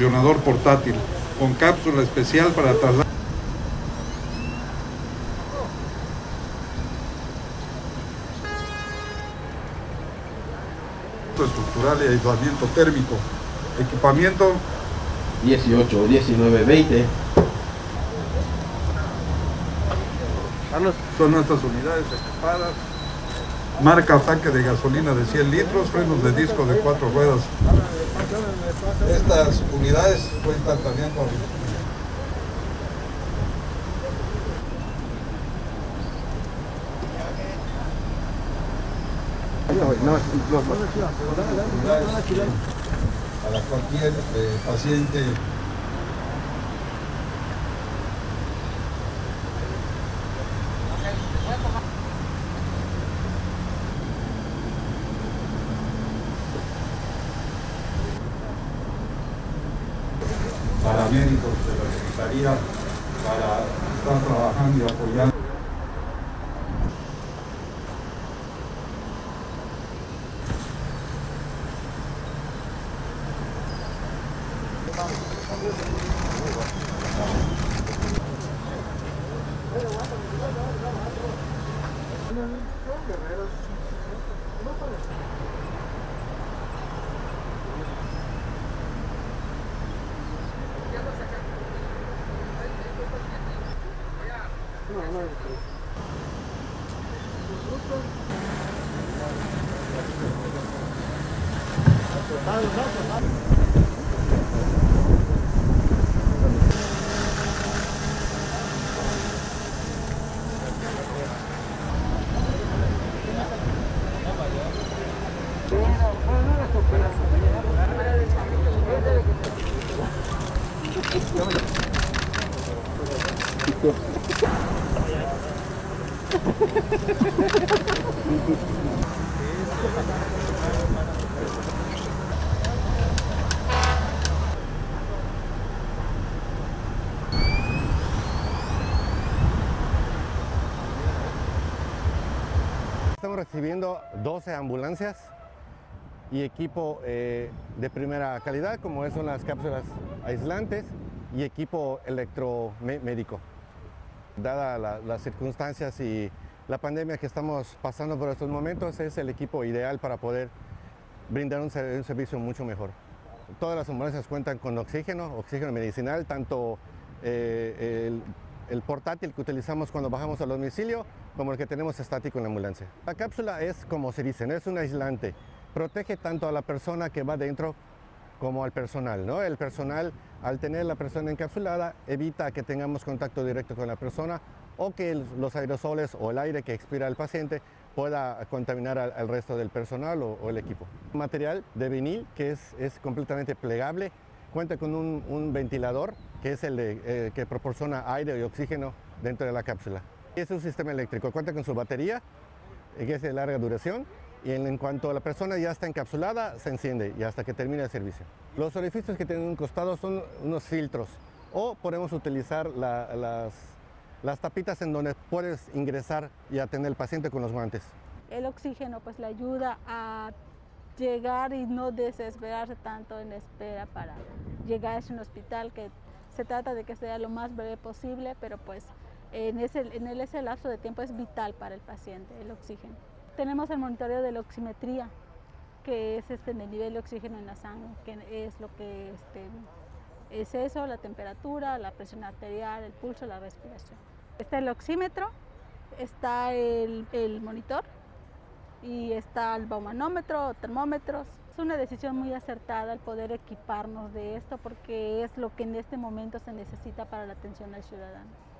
fusionador portátil con cápsula especial para trasladar. Estructural y aislamiento térmico. Equipamiento 18, 19, 20. Son nuestras unidades equipadas. Marca tanque de gasolina de 100 litros, frenos de disco de 4 ruedas. Estas unidades cuentan también con... Para cualquier paciente... paramédicos de la Secretaría para estar trabajando y apoyando. Estamos recibiendo 12 ambulancias y equipo de primera calidad, como son las cápsulas aislantes y equipo electromédico. Dada las circunstancias y la pandemia que estamos pasando por estos momentos, es el equipo ideal para poder brindar un servicio mucho mejor. Todas las ambulancias cuentan con oxígeno medicinal, tanto el portátil que utilizamos cuando bajamos al domicilio como el que tenemos estático en la ambulancia. La cápsula es, como se dice, es un aislante. Protege tanto a la persona que va dentro como al personal, ¿no? El personal, al tener la persona encapsulada, evita que tengamos contacto directo con la persona o que los aerosoles o el aire que expira el paciente pueda contaminar al resto del personal o el equipo. Material de vinil que es completamente plegable, cuenta con un ventilador que es el que proporciona aire y oxígeno dentro de la cápsula. Es un sistema eléctrico, cuenta con su batería, que es de larga duración, y en cuanto la persona ya está encapsulada, se enciende y hasta que termine el servicio. Los orificios que tienen un costado son unos filtros, o podemos utilizar las tapitas en donde puedes ingresar y atender al paciente con los guantes. El oxígeno pues le ayuda a llegar y no desesperarse tanto en espera para llegar a un hospital, que se trata de que sea lo más breve posible, pero pues en ese lapso de tiempo es vital para el paciente el oxígeno. Tenemos el monitoreo de la oximetría, que es el nivel de oxígeno en la sangre, que es lo que es eso, la temperatura, la presión arterial, el pulso, la respiración. Está el oxímetro, está el monitor y está el baumanómetro, termómetros. Es una decisión muy acertada el poder equiparnos de esto, porque es lo que en este momento se necesita para la atención al ciudadano.